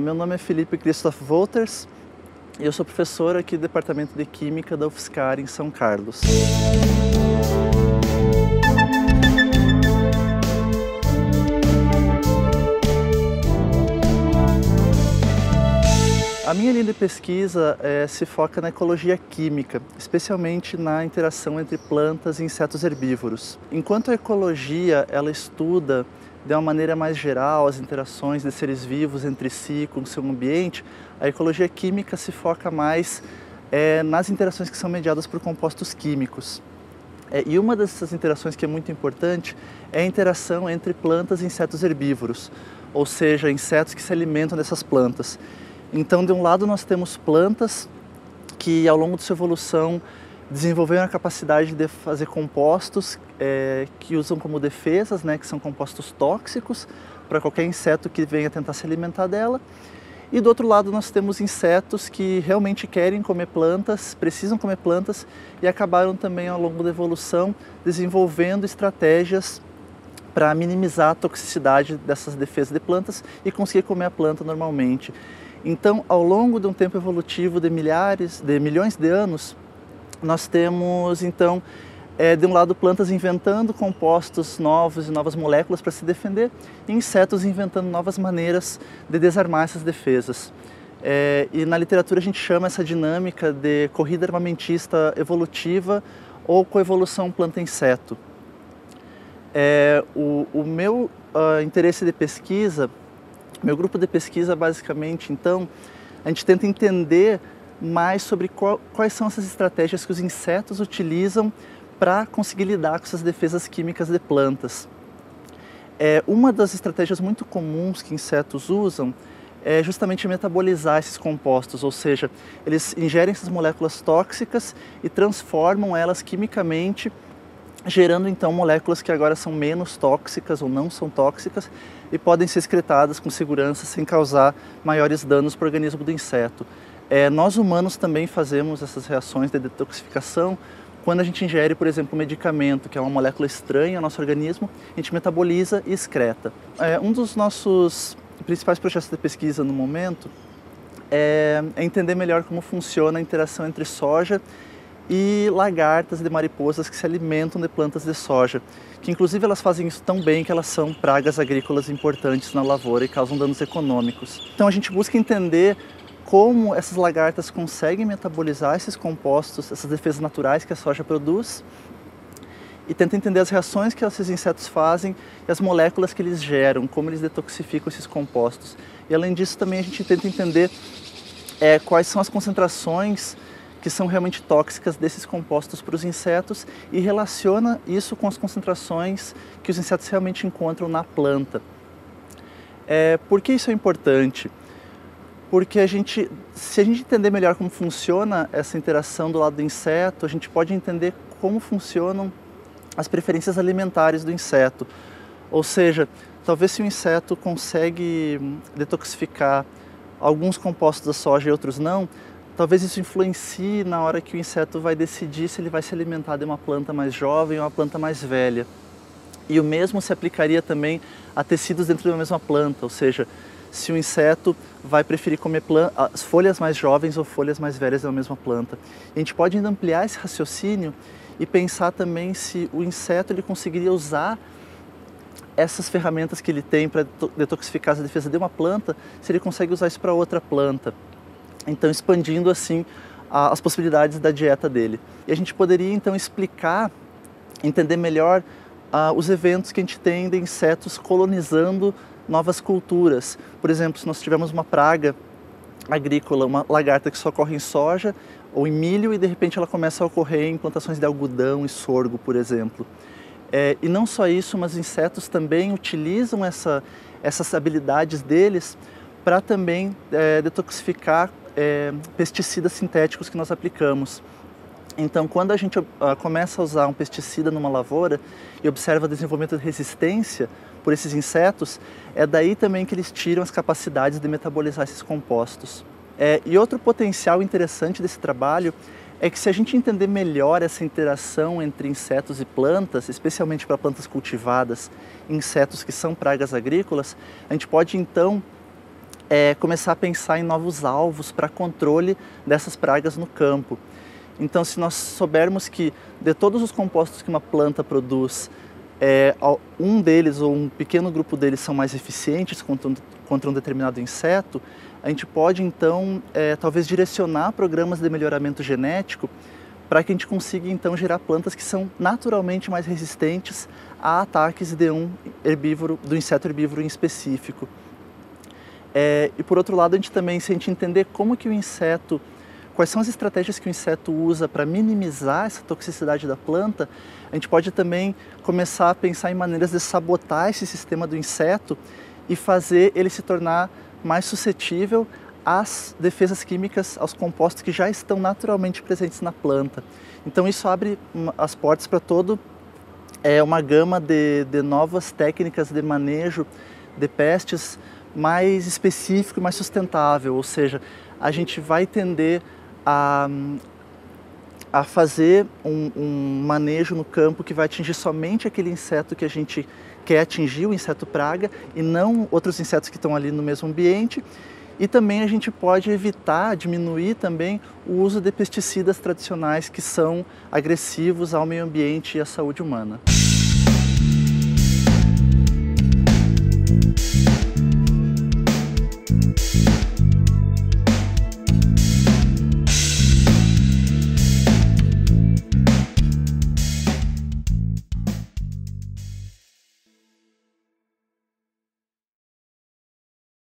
Meu nome é Felipe Christoph Wolters e eu sou professor aqui do Departamento de Química da UFSCar em São Carlos. A minha linha de pesquisa se foca na ecologia química, especialmente na interação entre plantas e insetos herbívoros. Enquanto a ecologia ela estuda de uma maneira mais geral as interações de seres vivos entre si com o seu ambiente, a ecologia química se foca mais nas interações que são mediadas por compostos químicos. E uma dessas interações que é muito importante é a interação entre plantas e insetos herbívoros, ou seja, insetos que se alimentam dessas plantas. Então, de um lado, nós temos plantas que, ao longo de sua evolução, desenvolveram a capacidade de fazer compostos que usam como defesas, né, que são compostos tóxicos para qualquer inseto que venha tentar se alimentar dela. E, do outro lado, nós temos insetos que realmente querem comer plantas, precisam comer plantas e acabaram também, ao longo da evolução, desenvolvendo estratégias para minimizar a toxicidade dessas defesas de plantas e conseguir comer a planta normalmente. Então, ao longo de um tempo evolutivo de milhões de anos, nós temos, então, de um lado plantas inventando compostos novos e novas moléculas para se defender, e insetos inventando novas maneiras de desarmar essas defesas. E na literatura a gente chama essa dinâmica de corrida armamentista evolutiva ou coevolução planta-inseto. O meu interesse de pesquisa... Meu grupo de pesquisa, basicamente, então, a gente tenta entender mais sobre quais são essas estratégias que os insetos utilizam para conseguir lidar com essas defesas químicas de plantas. Uma das estratégias muito comuns que insetos usam é justamente metabolizar esses compostos, ou seja, eles ingerem essas moléculas tóxicas e transformam elas quimicamente, gerando então moléculas que agora são menos tóxicas ou não são tóxicas e podem ser excretadas com segurança sem causar maiores danos para o organismo do inseto. Nós humanos também fazemos essas reações de detoxificação quando a gente ingere, por exemplo, um medicamento, que é uma molécula estranha ao nosso organismo, a gente metaboliza e excreta. Um dos nossos principais projetos de pesquisa no momento é entender melhor como funciona a interação entre soja e lagartas de mariposas que se alimentam de plantas de soja, que inclusive elas fazem isso tão bem que elas são pragas agrícolas importantes na lavoura e causam danos econômicos. Então a gente busca entender como essas lagartas conseguem metabolizar esses compostos, essas defesas naturais que a soja produz, e tenta entender as reações que esses insetos fazem e as moléculas que eles geram, como eles detoxificam esses compostos. E além disso também a gente tenta entender quais são as concentrações que são realmente tóxicas desses compostos para os insetos e relaciona isso com as concentrações que os insetos realmente encontram na planta. Por que isso é importante? Porque se a gente entender melhor como funciona essa interação do lado do inseto, a gente pode entender como funcionam as preferências alimentares do inseto. Ou seja, talvez se o inseto consegue detoxificar alguns compostos da soja e outros não, talvez isso influencie na hora que o inseto vai decidir se ele vai se alimentar de uma planta mais jovem ou uma planta mais velha. E o mesmo se aplicaria também a tecidos dentro de uma mesma planta, ou seja, se o inseto vai preferir comer as folhas mais jovens ou folhas mais velhas de uma mesma planta. A gente pode ainda ampliar esse raciocínio e pensar também se o inseto ele conseguiria usar essas ferramentas que ele tem para detoxificar a defesa de uma planta, se ele consegue usar isso para outra planta. Então, expandindo assim as possibilidades da dieta dele. E a gente poderia então explicar, entender melhor os eventos que a gente tem de insetos colonizando novas culturas. Por exemplo, se nós tivermos uma praga agrícola, uma lagarta que só ocorre em soja ou em milho e de repente ela começa a ocorrer em plantações de algodão e sorgo, por exemplo. E não só isso, mas insetos também utilizam essas habilidades deles para também detoxificar pesticidas sintéticos que nós aplicamos. Então, quando a gente começa a usar um pesticida numa lavoura e observa o desenvolvimento de resistência por esses insetos, é daí também que eles tiram as capacidades de metabolizar esses compostos. E outro potencial interessante desse trabalho é que se a gente entender melhor essa interação entre insetos e plantas, especialmente para plantas cultivadas, insetos que são pragas agrícolas, a gente pode então é começar a pensar em novos alvos para controle dessas pragas no campo. Então, se nós soubermos que de todos os compostos que uma planta produz, um deles ou um pequeno grupo deles são mais eficientes contra um determinado inseto, a gente pode então talvez direcionar programas de melhoramento genético para que a gente consiga então gerar plantas que são naturalmente mais resistentes a ataques de um herbívoro, do inseto herbívoro em específico. E por outro lado, a gente também, se a gente entender como que o inseto, quais são as estratégias que o inseto usa para minimizar essa toxicidade da planta, a gente pode também começar a pensar em maneiras de sabotar esse sistema do inseto e fazer ele se tornar mais suscetível às defesas químicas, aos compostos que já estão naturalmente presentes na planta. Então isso abre as portas para toda uma gama de novas técnicas de manejo de pestes mais específico e mais sustentável, ou seja, a gente vai tender a fazer um manejo no campo que vai atingir somente aquele inseto que a gente quer atingir, o inseto praga, e não outros insetos que estão ali no mesmo ambiente. E também a gente pode evitar, diminuir também o uso de pesticidas tradicionais que são agressivos ao meio ambiente e à saúde humana.